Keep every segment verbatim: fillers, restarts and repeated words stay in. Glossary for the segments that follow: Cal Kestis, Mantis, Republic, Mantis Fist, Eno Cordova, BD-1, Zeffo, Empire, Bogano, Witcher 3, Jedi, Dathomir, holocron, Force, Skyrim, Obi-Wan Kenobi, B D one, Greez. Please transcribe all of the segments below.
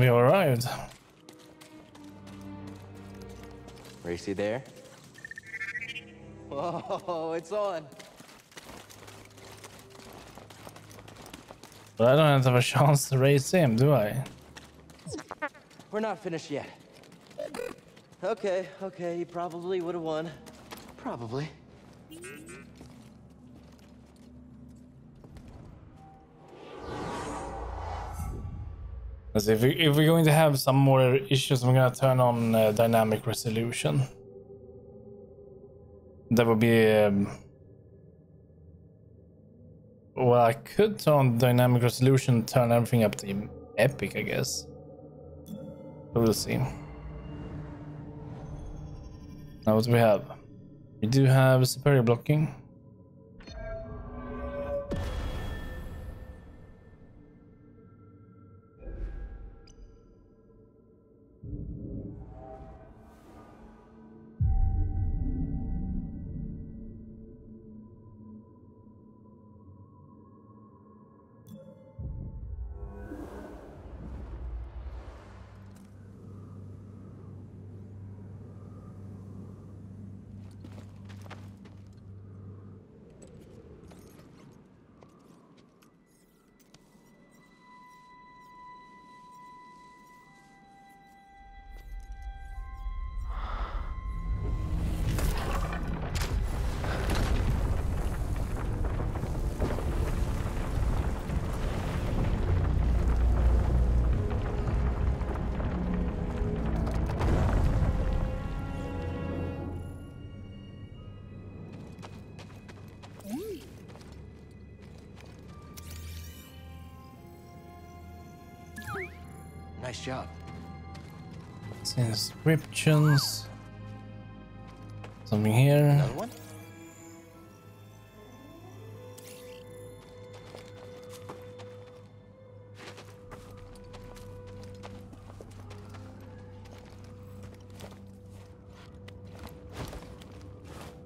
And we arrived. Racy there. Whoa, it's on. But I don't have a chance to race him, do I? We're not finished yet. Okay, okay, he probably would have won. Probably. If, we, if we're going to have some more issues, I'm going to turn on uh, dynamic resolution. That would be... Um, well, I could turn on dynamic resolution, turn everything up to epic, I guess. But we'll see. Now what do we have? We do have superior blocking. Nice job. Inscriptions. Something here. Another one? I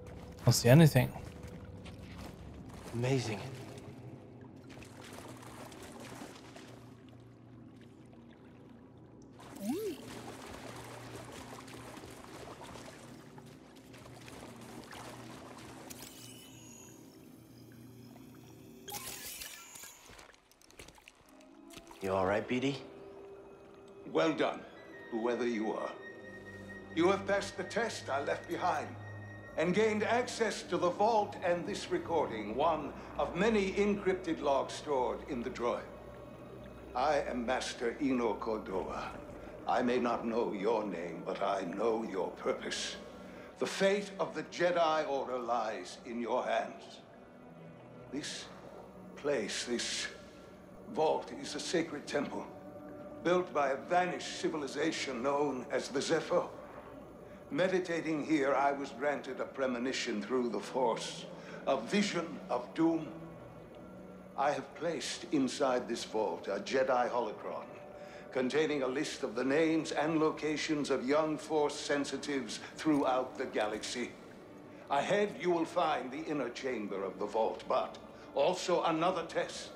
don't see anything. Amazing. B D? Well done, whoever you are. You have passed the test I left behind and gained access to the vault and this recording, one of many encrypted logs stored in the droid. I am Master Eno Cordova. I may not know your name, but I know your purpose. The fate of the Jedi Order lies in your hands. This place, this... vault is a sacred temple, built by a vanished civilization known as the Zeffo. Meditating here, I was granted a premonition through the Force, a vision of doom. I have placed inside this vault a Jedi holocron, containing a list of the names and locations of young Force sensitives throughout the galaxy. Ahead, you will find the inner chamber of the vault, but also another test.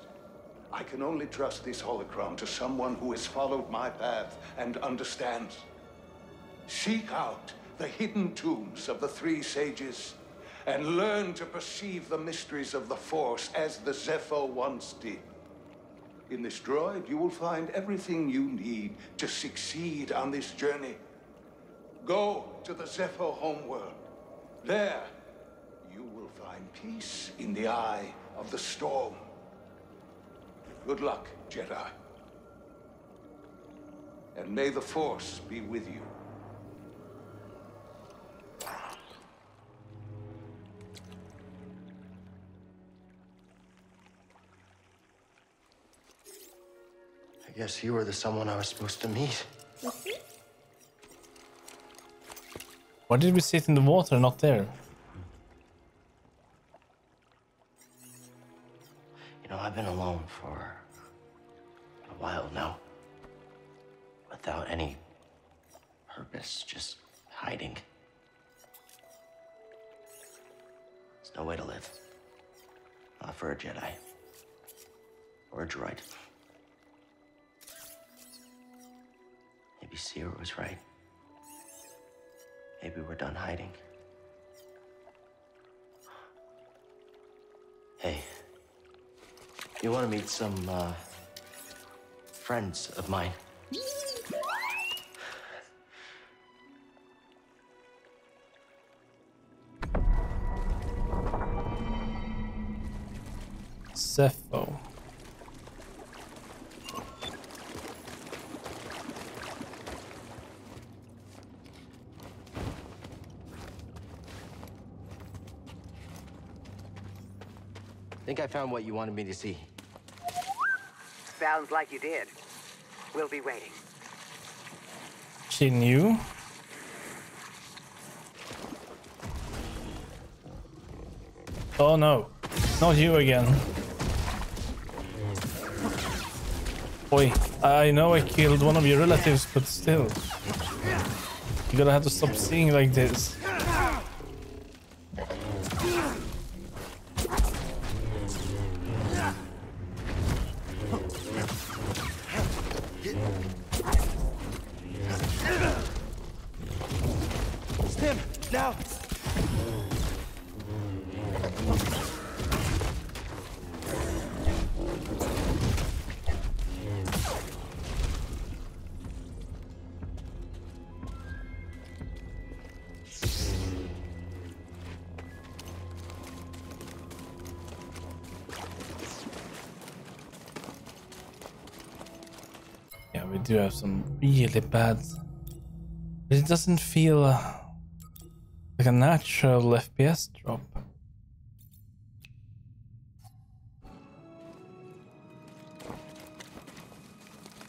I can only trust this holocron to someone who has followed my path and understands. Seek out the hidden tombs of the three sages and learn to perceive the mysteries of the Force as the Zeffo once did. In this droid, you will find everything you need to succeed on this journey. Go to the Zeffo homeworld. There, you will find peace in the eye of the storm. Good luck, Jedi. And may the Force be with you. I guess you were the someone I was supposed to meet. Why did we sit in the water, not there? You know, I've been alone for a while now, without any purpose, just hiding. There's no way to live. Not for a Jedi. Or a droid. Maybe Seer was right. Maybe we're done hiding. Hey, you want to meet some, uh, friends of mine? Zeffo. I think I found what you wanted me to see. Sounds like you did. We'll be waiting. She knew? Oh no. Not you again. Boy, I know I killed one of your relatives, but still. You're gonna have to stop seeing like this. Do have some really bad, but it doesn't feel uh, like a natural F P S drop.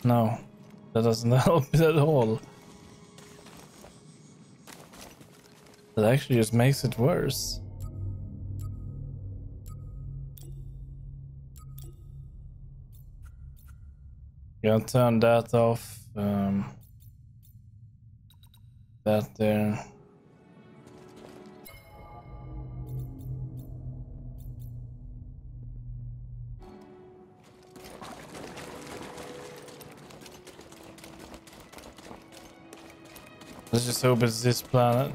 No, that doesn't help it at all. That actually just makes it worse. Gonna turn that off. Um, that there. Let's just hope it's this planet.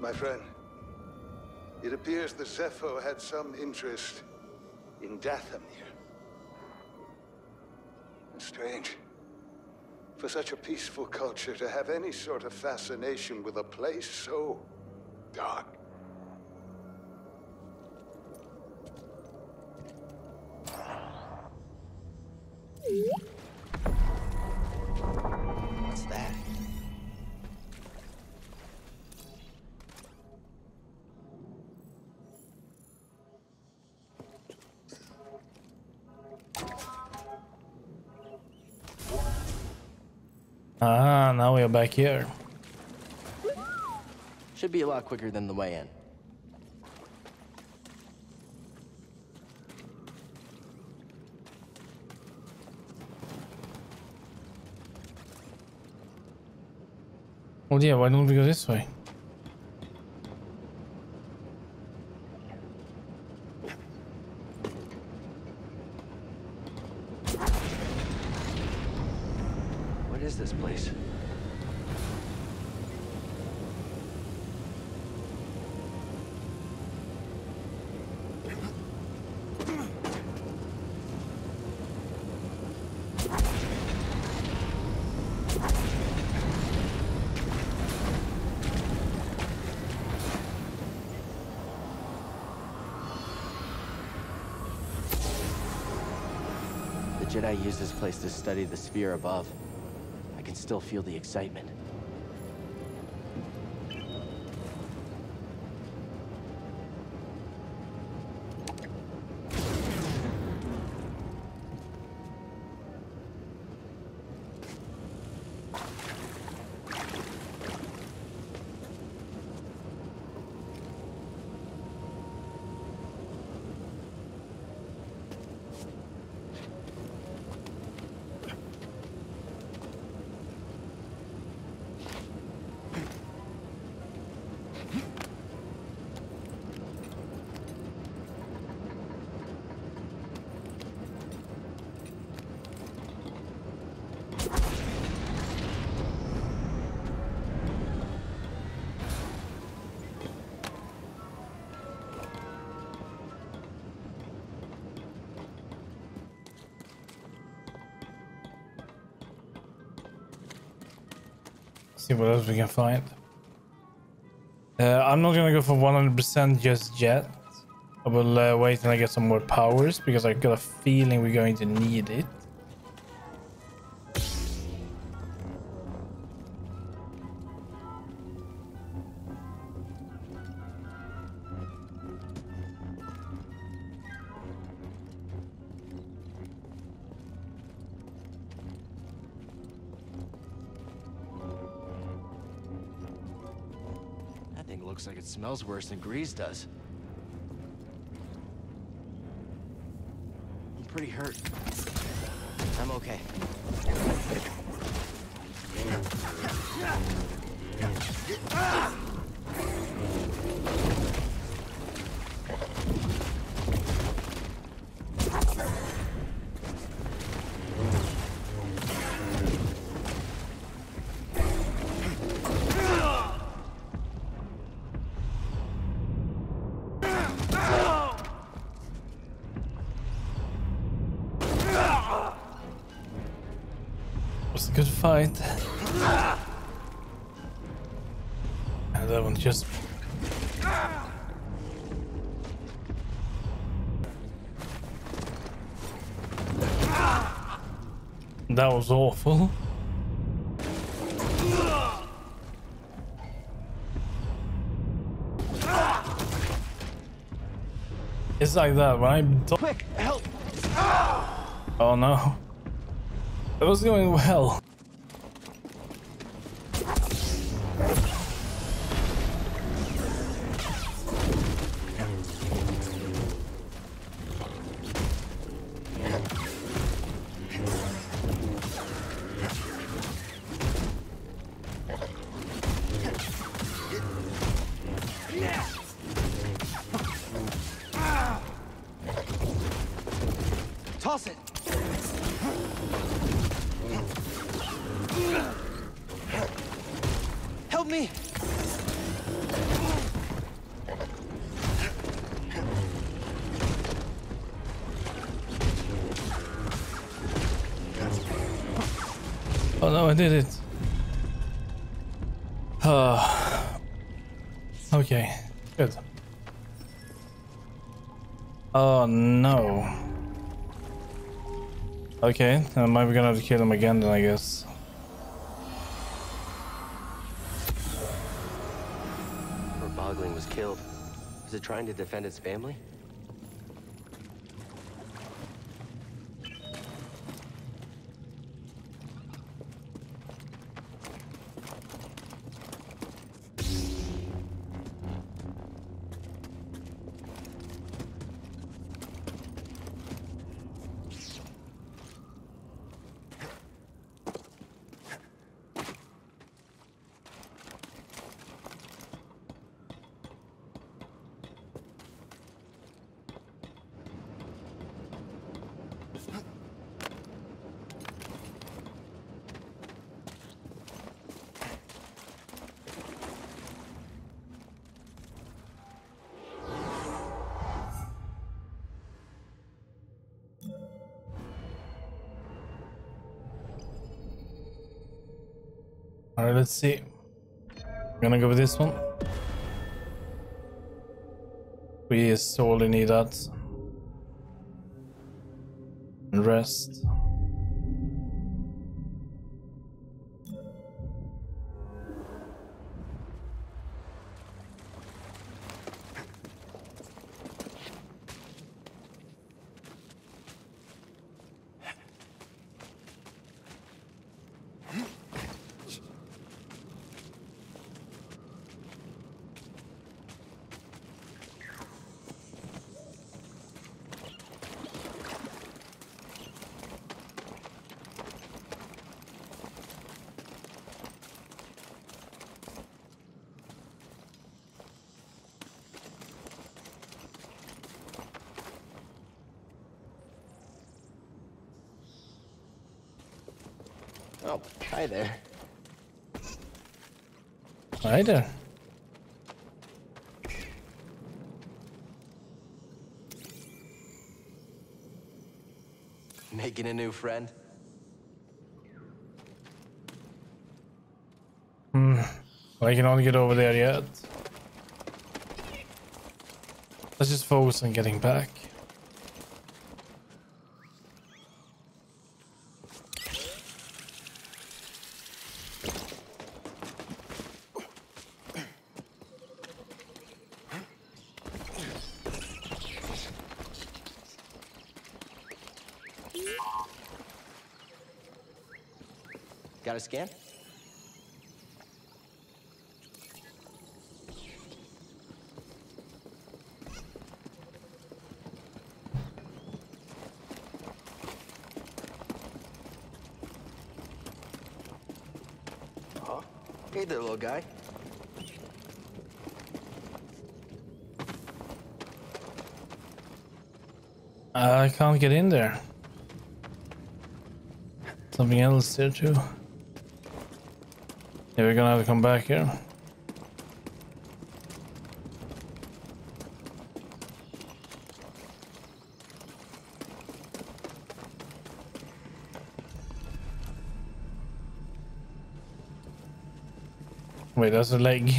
My friend, it appears the Zeffo had some interest in Dathomir. It's strange for such a peaceful culture to have any sort of fascination with a place so dark. Ah, now we're back here. Should be a lot quicker than the way in. Oh dear, why don't we go this way? Jedi used this place to study the sphere above. I can still feel the excitement. see what else we can find. Uh, I'm not gonna go for one hundred percent just yet. I will uh, wait until I get some more powers, because I got a feeling we're going to need it. Looks like it smells worse than Greez does. I'm pretty hurt. I'm okay. Good fight. And that one just... That was awful. It's like that when I'm done. Quick, help! Oh no. It was going well. Toss it. Help me. Oh no, I did it. Uh, okay, good. Oh no. Okay, I might be gonna have to kill him again then, I guess. Poor Bogling was killed. Was it trying to defend its family? Alright, let's see. I'm gonna go with this one. We sorely need that. And rest. Oh, hi there. Hi there. Making a new friend? Hmm. I cannot get over there yet. Let's just focus on getting back. Got a scan? Oh, hey there, little guy. I can't get in there. Something else there too. Yeah, we're gonna have to come back here. Wait, that's a leg.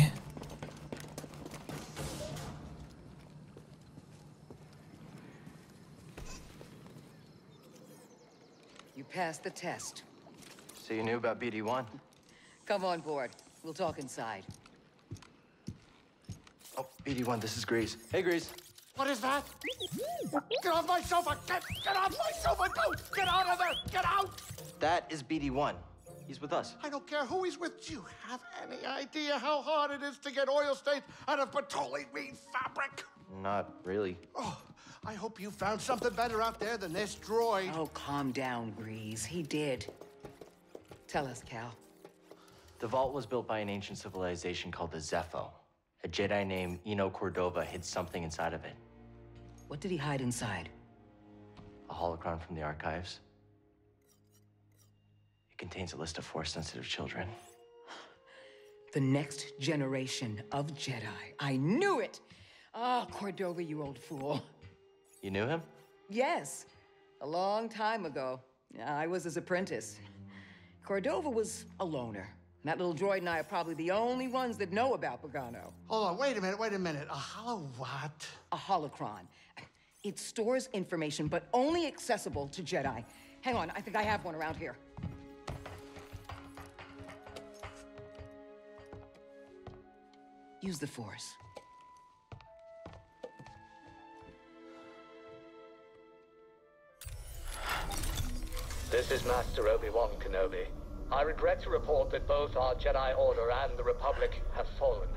You passed the test. So you knew about B D one? Come on board. We'll talk inside. Oh, B D one, this is Greez. Hey, Greez. What is that? Get off my sofa! Get, get off my sofa! Go! Get out of there! Get out! That is B D one. He's with us. I don't care who he's with. Do you have any idea how hard it is to get oil stains out of petroleum-green fabric? Not really. Oh, I hope you found something better out there than this droid. Oh, calm down, Greez. He did. Tell us, Cal. The vault was built by an ancient civilization called the Zeffo. A Jedi named Eno Cordova hid something inside of it. What did he hide inside? A holocron from the archives. It contains a list of Force-sensitive children. The next generation of Jedi. I knew it! Ah, oh, Cordova, you old fool. You knew him? Yes. A long time ago. I was his apprentice. Cordova was a loner. That little droid and I are probably the only ones that know about Bogano. Hold on, wait a minute, wait a minute. A holo what? A holocron. It stores information, but only accessible to Jedi. Hang on, I think I have one around here. Use the Force. This is Master Obi-Wan Kenobi. I regret to report that both our Jedi Order and the Republic have fallen.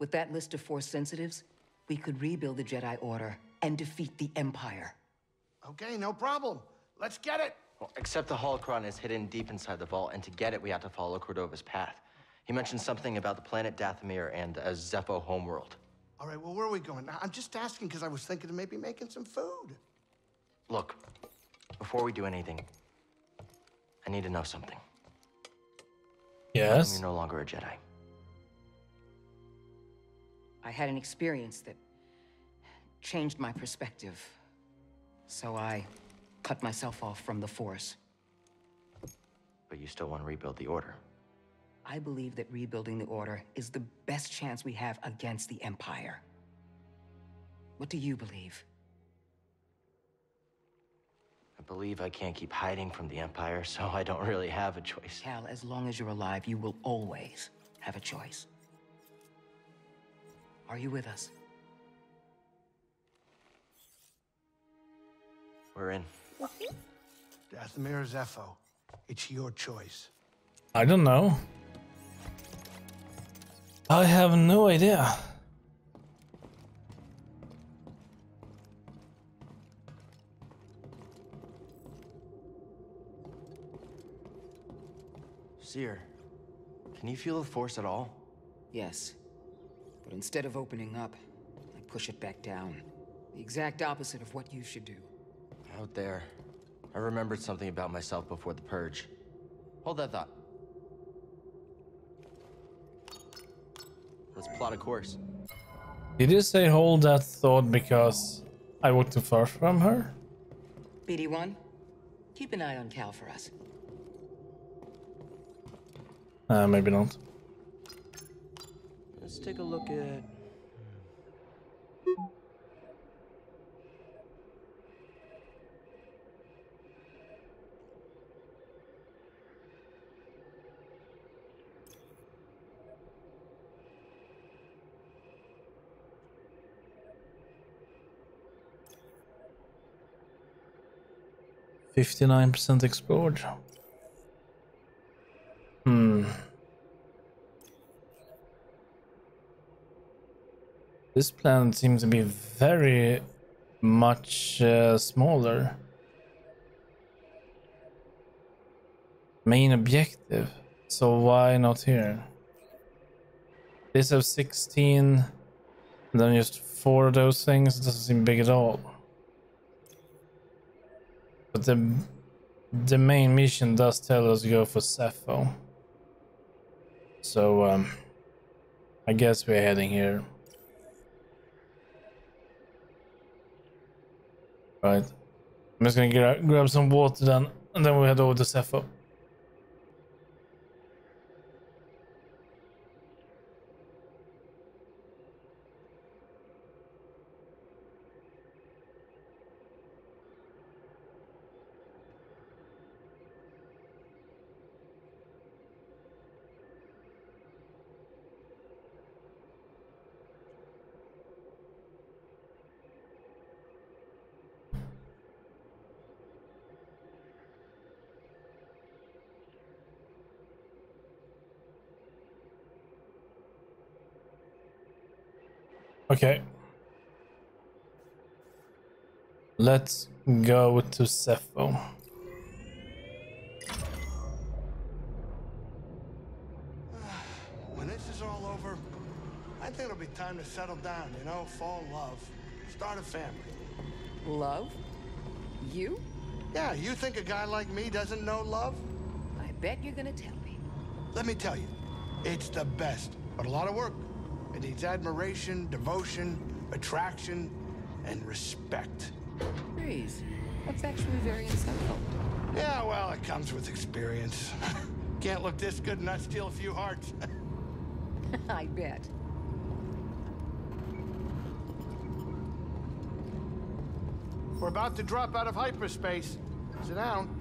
With that list of Force sensitives, we could rebuild the Jedi Order and defeat the Empire. Okay, no problem. Let's get it! Well, except the holocron is hidden deep inside the vault, and to get it, we have to follow Cordova's path. He mentioned something about the planet Dathomir and a Zeffo homeworld. All right, well, where are we going? I'm just asking because I was thinking of maybe making some food. Look. Before we do anything, I need to know something. Yes? You're no longer a Jedi. I had an experience that changed my perspective. So I cut myself off from the Force. But you still want to rebuild the Order. I believe that rebuilding the Order is the best chance we have against the Empire. What do you believe? I believe I can't keep hiding from the Empire, so I don't really have a choice. Cal, as long as you're alive, you will always have a choice. Are you with us? We're in. Dathomir or Zeffo, it's your choice. I don't know. I have no idea. Seer, can you feel the Force at all? Yes, but instead of opening up, I push it back down. The exact opposite of what you should do. Out there, I remembered something about myself before the purge. Hold that thought. Let's plot a course. Did you say hold that thought because I walked too far from her? B D one, keep an eye on Cal for us. Uh, maybe not. Let's take a look at... fifty-nine percent explored. Hmm. This planet seems to be very much uh, smaller. Main objective. So why not here? This has sixteen. And then just four of those things. It doesn't seem big at all. But the, the main mission does tell us to go for Zeffo. So, um, I guess we're heading here. Right. I'm just gonna gra grab some water then, and then we head over to Zeffo. Okay, let's go to Zeffo. When this is all over, I think it'll be time to settle down, you know, fall in love, start a family. Love? You? Yeah, you think a guy like me doesn't know love? I bet you're gonna tell me. Let me tell you, it's the best, but a lot of work. It needs admiration, devotion, attraction, and respect. Greez, that's actually very insightful. Yeah, well, it comes with experience. Can't look this good and not steal a few hearts. I bet. We're about to drop out of hyperspace. Sit down.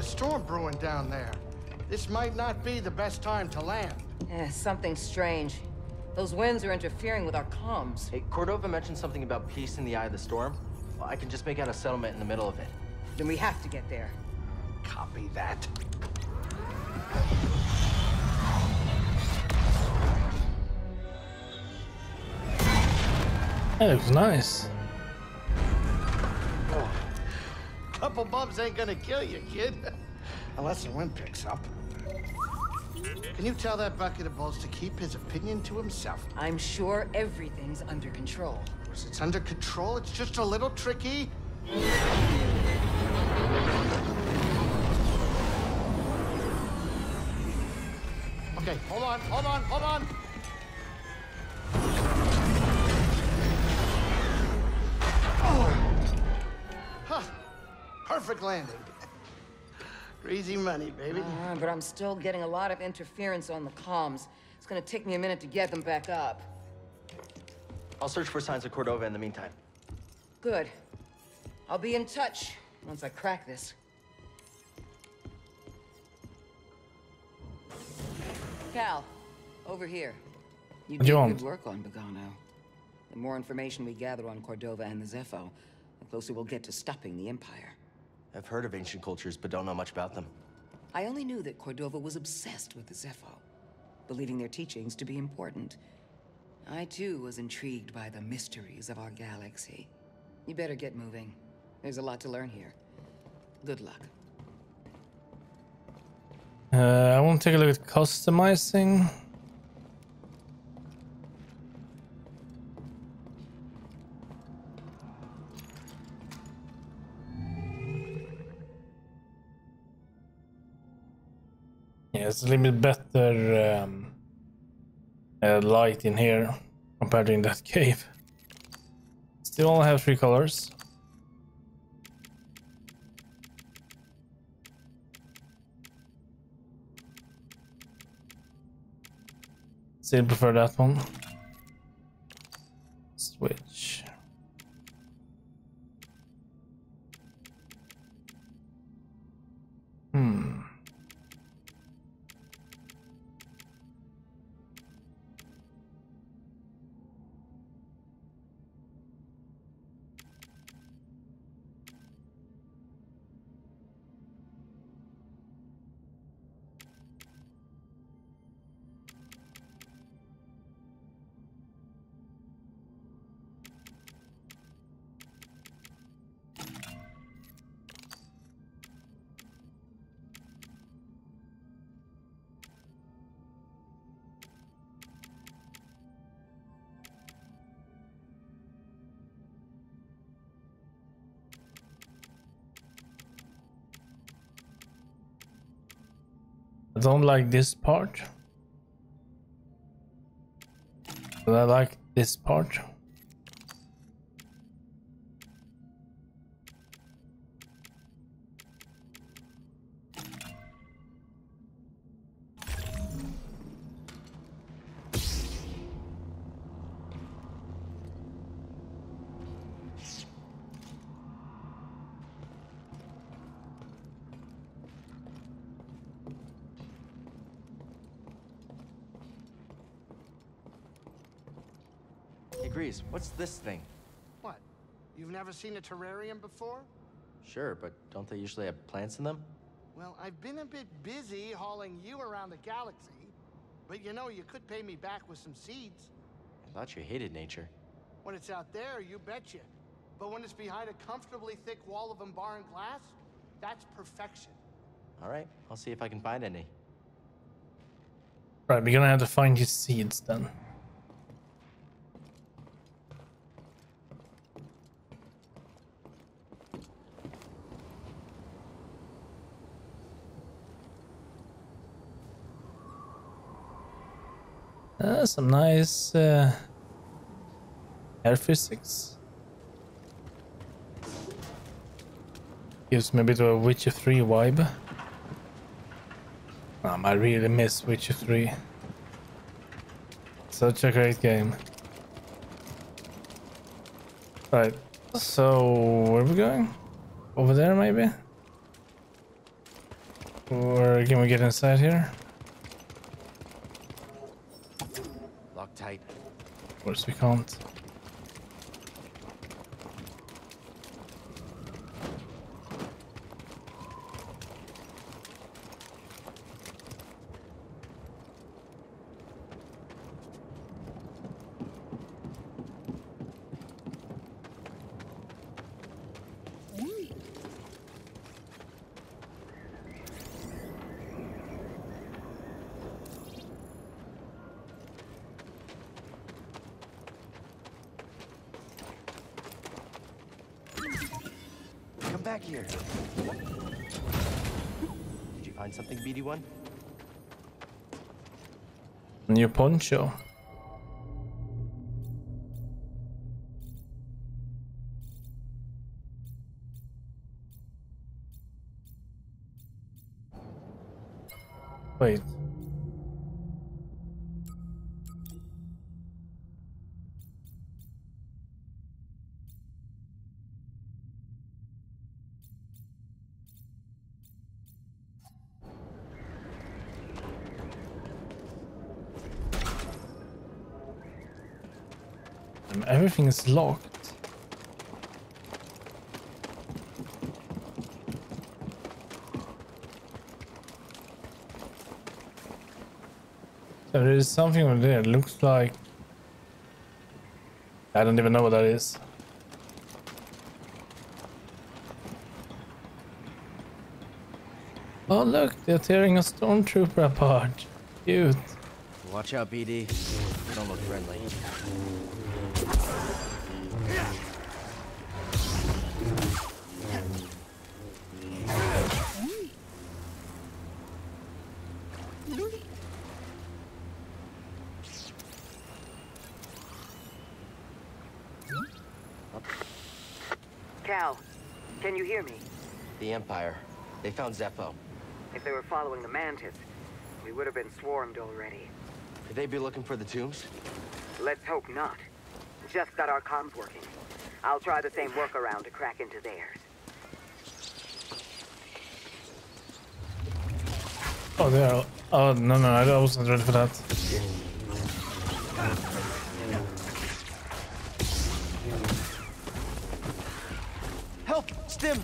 Storm brewing down there. This might not be the best time to land. Eh, something strange. Those winds are interfering with our comms. Hey, Cordova mentioned something about peace in the eye of the storm. Well, I can just make out a settlement in the middle of it. Then we have to get there. Copy that. That looks nice. Couple bumps ain't gonna kill you, kid. Unless the wind picks up. Can you tell that bucket of balls to keep his opinion to himself? I'm sure everything's under control. Of course it's under control, it's just a little tricky. Okay, hold on, hold on, hold on! Perfect landing. Greasy money, baby. Uh, but I'm still getting a lot of interference on the comms. It's gonna take me a minute to get them back up. I'll search for signs of Cordova in the meantime. Good. I'll be in touch once I crack this. Cal, over here. You did good work on Bogano. The more information we gather on Cordova and the Zeffo, the closer we'll get to stopping the Empire. I've heard of ancient cultures, but don't know much about them. I only knew that Cordova was obsessed with the Zeffo, believing their teachings to be important. I, too, was intrigued by the mysteries of our galaxy. You better get moving. There's a lot to learn here. Good luck. Uh, I want to take a look at customizing. It's a little bit better um, uh, light in here compared to in that cave. Still only have three colors. Still prefer that one. Switch. Hmm. I don't like this part, but I like this part. Greez, what's this thing? What? You've never seen a terrarium before? Sure, but don't they usually have plants in them? Well, I've been a bit busy hauling you around the galaxy, but you know, you could pay me back with some seeds. I thought you hated nature. When it's out there, you betcha. But when it's behind a comfortably thick wall of embarring glass, that's perfection. All right, I'll see if I can find any. Right, we're gonna have to find your seeds then. Uh, some nice uh, air physics. Gives me a bit of a Witcher three vibe. Um, I really miss Witcher three. Such a great game. Right, so where are we going? Over there maybe? Or can we get inside here? Tight. Of course we can't. Back here. Did you find something, B D one? New poncho. Wait. Everything is locked. So there is something over there. It looks like I don't even know what that is. Oh look, they're tearing a stormtrooper apart. Cute. Watch out, B D. They don't look friendly. Cal, can you hear me? The Empire. They found Zeffo. If they were following the Mantis, we would have been swarmed already. Could they be looking for the tombs? Let's hope not. Just got our comms working. I'll try the same workaround to crack into theirs. Oh, they are. Oh, no, no, I wasn't ready for that. Help! Stim!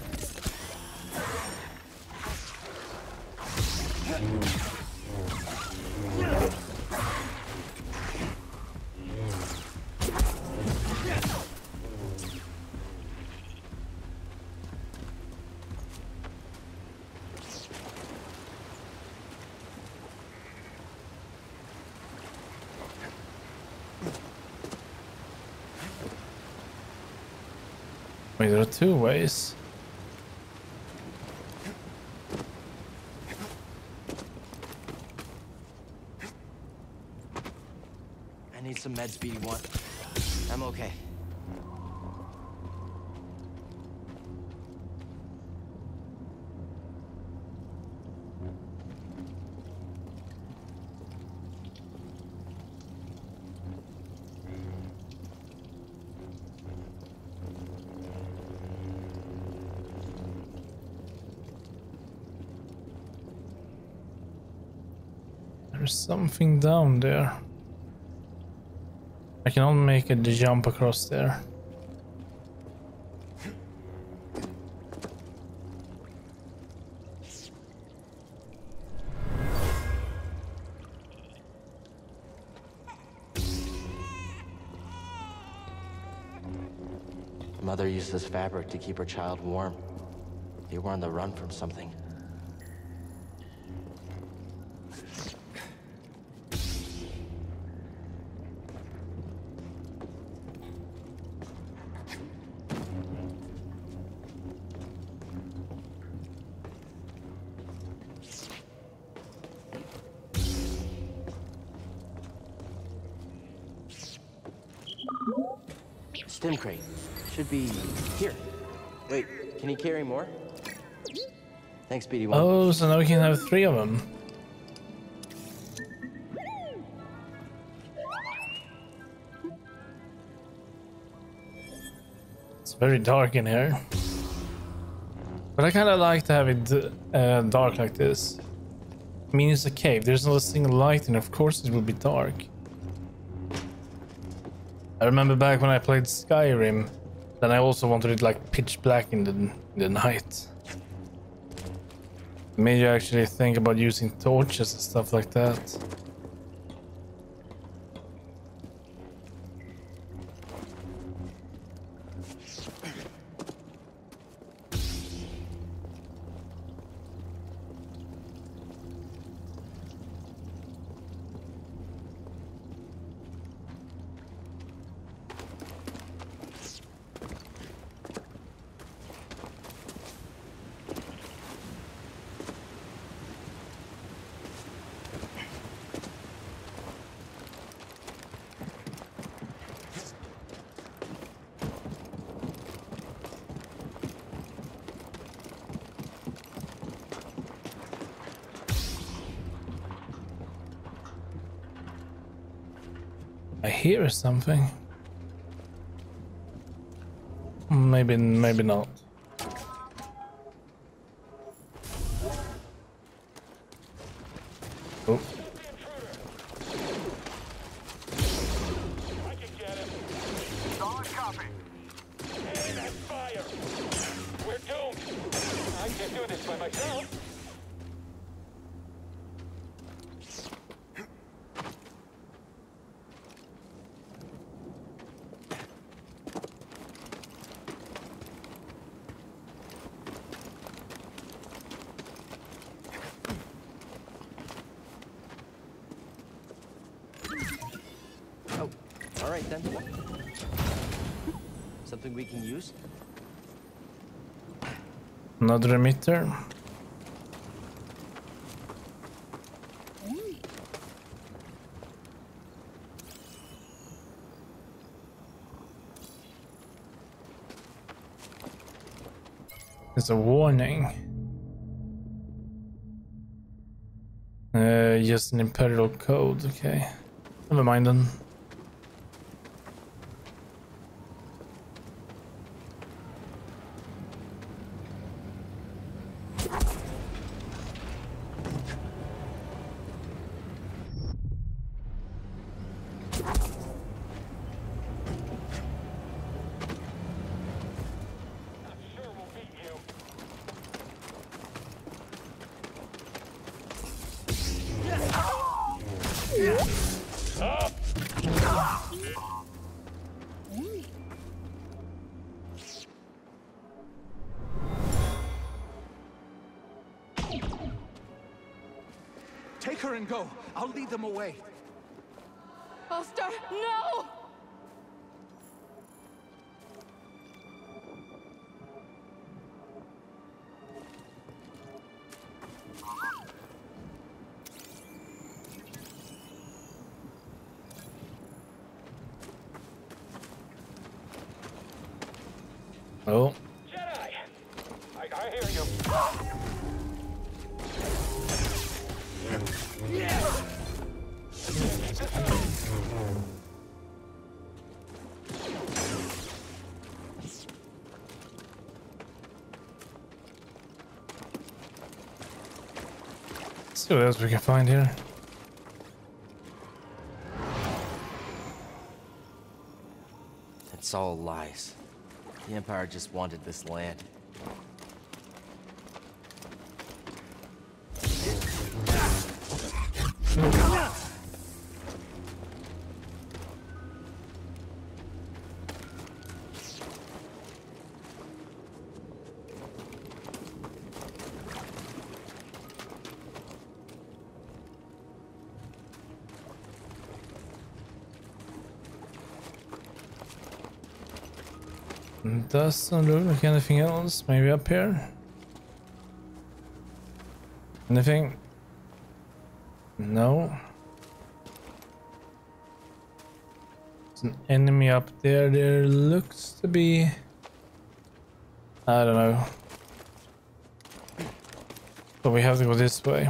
Wait, there are two ways. I need some meds, B D one. I'm okay. Something down there. I cannot make it jump across there. Mother used this fabric to keep her child warm. They were on the run from something. Stim crate should be here. Wait, can you carry more? Thanks, B D one. Oh, so now we can have three of them. It's very dark in here, but I kind of like to have it uh, dark like this. I mean, it's a cave. There's not a single light, and of course it will be dark. I remember back when I played Skyrim, then I also wanted it like pitch black in the, in the night. It made you actually think about using torches and stuff like that. I hear something. Maybe, maybe not. Oh. I can get him. Solid copy. And I fire. We're doomed. I can do this by myself. Then. Something we can use? Another emitter. There's a warning. Uh, just an Imperial code, okay. Never mind then. Take her and go. I'll lead them away. Buster, no! Oh. Jedi! I, I hear you. Yeah. Let's see what else we can find here. That's all lies. The Empire just wanted this land. Doesn't look like anything else. Maybe up here? Anything? No. There's an enemy up there. There looks to be... I don't know. But we have to go this way.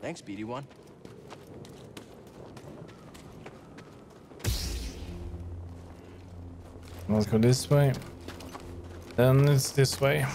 Thanks, B D one. Let's go this way. Then it's this way.